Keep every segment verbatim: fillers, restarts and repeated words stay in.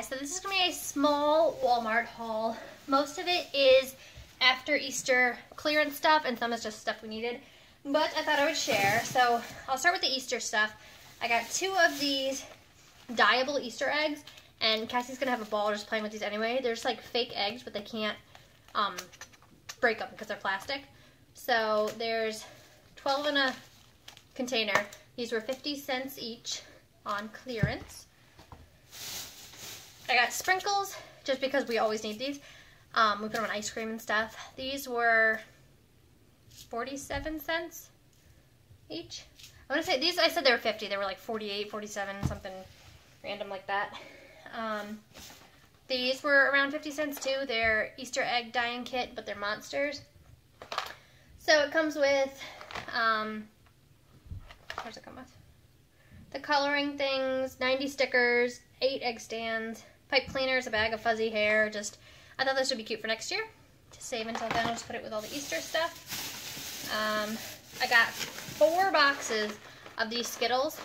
guys. So this is going to be a small Walmart haul. Most of it is after Easter clearance stuff, and some is just stuff we needed. But I thought I would share. So I'll start with the Easter stuff. I got two of these dyeable Easter eggs, and Cassie's going to have a ball just playing with these anyway. They're just like fake eggs, but they can't um, break them because they're plastic. So there's twelve in a container. These were fifty cents each on clearance. I got sprinkles, just because we always need these. Um, we put them on ice cream and stuff. These were forty-seven cents each. I want to say, these, I said they were fifty. They were like forty-eight, forty-seven, something random like that. Um, these were around fifty cents too. They're Easter egg dyeing kit, but they're monsters. So it comes with, um, what does it come with? The coloring things, ninety stickers, eight egg stands, pipe cleaners, a bag of fuzzy hair. Just, I thought this would be cute for next year. To save until then, I'll just put it with all the Easter stuff. Um, I got four boxes of these Skittles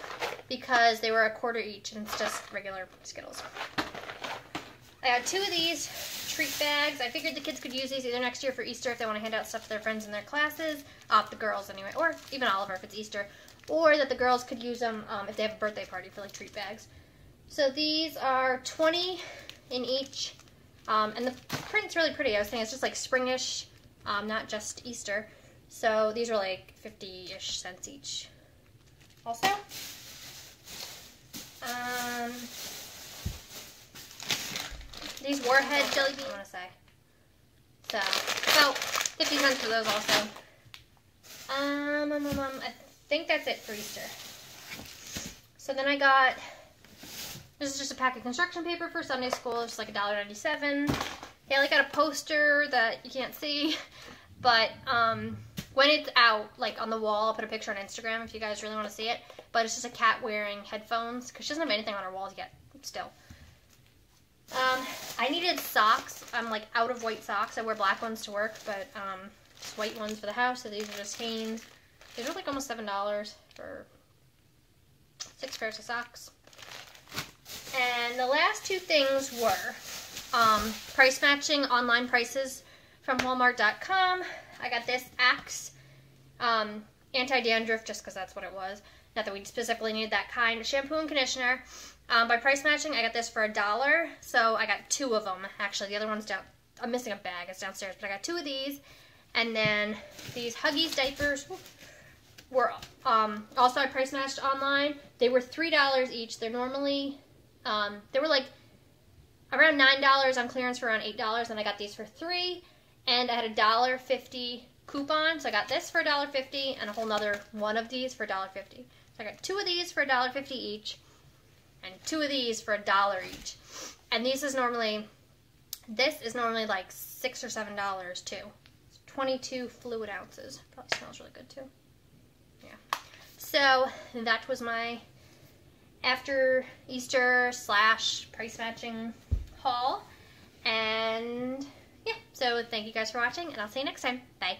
because they were a quarter each, and it's just regular Skittles. I got two of these treat bags. I figured the kids could use these either next year for Easter if they want to hand out stuff to their friends in their classes, uh, the girls anyway, or even Oliver if it's Easter, or that the girls could use them um, if they have a birthday party for like treat bags. So these are twenty in each, um, and the print's really pretty. I was saying it's just like springish, um, not just Easter. So these were like fifty-ish cents each. Also, um, these Warhead jelly beans, I want to say. So about fifty cents for those also. Um, um, um, I think that's it for Easter. So then I got. This is just a pack of construction paper for Sunday school. It's like a dollar ninety-seven. Yeah, I like got a poster that you can't see, but um, when it's out, like on the wall, I'll put a picture on Instagram if you guys really want to see it. But it's just a cat wearing headphones because she doesn't have anything on her walls yet. Still, um, I needed socks. I'm like out of white socks. I wear black ones to work, but um, just white ones for the house. So these are just Hanes. These are like almost seven dollars for six pairs of socks. And the last two things were um, price matching online prices from Walmart dot com. I got this Axe um, anti-dandruff just because that's what it was. Not that we specifically needed that kind. Shampoo and conditioner. Um, by price matching, I got this for a dollar. So I got two of them, actually. The other one's down. I'm missing a bag. It's downstairs. But I got two of these. And then these Huggies diapers. Whoop. Were um, also I price matched online. They were three dollars each. They're normally, um, they were like around nine dollars on clearance for around eight dollars, and I got these for three, and I had a dollar fifty coupon, so I got this for a dollar fifty, and a whole nother one of these for a dollar fifty. So I got two of these for a dollar fifty each, and two of these for a dollar each. And these is normally, this is normally like six or seven dollars too. It's twenty-two fluid ounces. Probably smells really good too. So that was my after Easter slash price matching haul. And yeah, so thank you guys for watching, and I'll see you next time. Bye.